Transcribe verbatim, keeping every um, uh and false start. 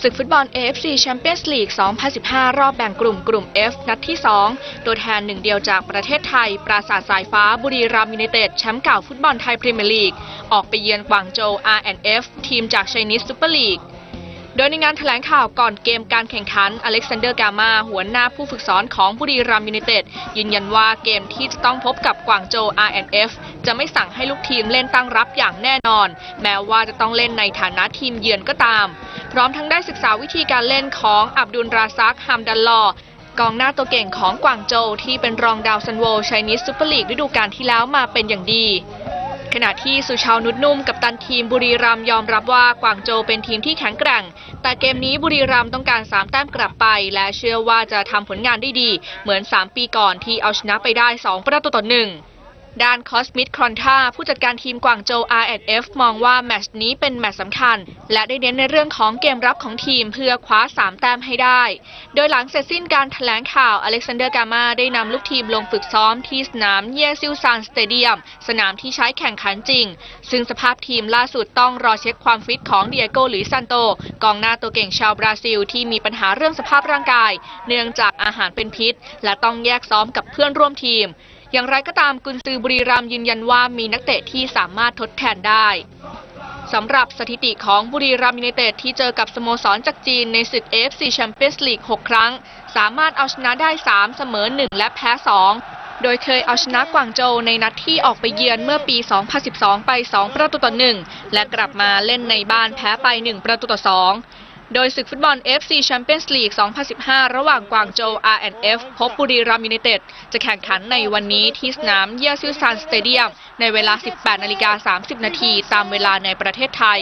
ศึกฟุตบอล เอ เอฟ ซี Champions League สองพันสิบห้า รอบแบ่งกลุ่มกลุ่ม F นัดที่สองตัวแทนหนึ่งเดียวจากประเทศไทยปราสาทสายฟ้าบุรีรัมย์ยูไนเต็ดแชมป์เก่าฟุตบอลไทยพรีเมียร์ลีกออกไปเยือนกวางโจว อาร์ แอนด์ เอฟ ทีมจากไชนีสซูเปอร์ลีกโดยในงานแถลงข่าวก่อนเกมการแข่งขันอเล็กซานเดอร์กามาหัวหน้าผู้ฝึกสอนของบุรีรัมย์ยูไนเต็ดยืนยันว่าเกมที่จะต้องพบกับกวางโจว อาร์ แอนด์ เอฟ จะไม่สั่งให้ลูกทีมเล่นตั้งรับอย่างแน่นอนแม้ว่าจะต้องเล่นในฐานะทีมเยือนก็ตามพร้อมทั้งได้ศึกษาวิธีการเล่นของอับดุลราซัก ฮัมดัลลอห์กองหน้าตัวเก่งของกวางโจวที่เป็นรองดาวซันโวไชนีสซูเปอร์ลีกฤดูกาลที่แล้วมาเป็นอย่างดีขณะที่สุชาวนุชนุ่มกัปตันทีมบุรีรัมย์ยอมรับว่ากวางโจวเป็นทีมที่แข็งแกร่งแต่เกมนี้บุรีรัมย์ต้องการสามแต้มกลับไปและเชื่อว่าจะทำผลงานได้ดีเหมือนสามปีก่อนที่เอาชนะไปได้สองประตูต่อหนึ่งด้านคอสมิท ครอนท่าผู้จัดการทีมกวางโจว อาร์ แอนด์ เอฟ มองว่าแมตช์นี้เป็นแมตช์สำคัญและได้เน้นในเรื่องของเกมรับของทีมเพื่อคว้าสามแต้มให้ได้โดยหลังเสร็จสิ้นการแถลงข่าวอเล็กซานเดอร์กามาได้นำลูกทีมลงฝึกซ้อมที่สนามเยซิลซานสเตเดียมสนามที่ใช้แข่งขันจริงซึ่งสภาพทีมล่าสุดต้องรอเช็คความฟิตของเดียโก หลุยส์ ซานโตกองหน้าตัวเก่งชาวบราซิลที่มีปัญหาเรื่องสภาพร่างกายเนื่องจากอาหารเป็นพิษและต้องแยกซ้อมกับเพื่อนร่วมทีมอย่างไรก็ตามกุนซือบุรีรัมย์ยืนยันว่ามีนักเตะที่สามารถทดแทนได้สำหรับสถิติของบุรีรัมย์ยูไนเต็ดที่เจอกับสโมสรจากจีนในศึก เอ เอฟ ซี Champions League หกครั้งสามารถเอาชนะได้สามเสมอหนึ่งและแพ้สองโดยเคยเอาชนะกวางโจวในนัดที่ออกไปเยือนเมื่อปีสองพันสิบสองไปสองประตูต่อหนึ่งและกลับมาเล่นในบ้านแพ้ไปหนึ่งประตูต่อสองโดยศึกฟุตบอล เอ เอฟ ซี Champions League สองพันสิบห้า ระหว่างกวางโจว อาร์ แอนด์ เอฟ พบบุรีรัมย์ยูไนเต็ดจะแข่งขันในวันนี้ที่สนามเยซิลซานสเตเดียมในเวลา สิบแปดนาฬิกาสามสิบนาทีตามเวลาในประเทศไทย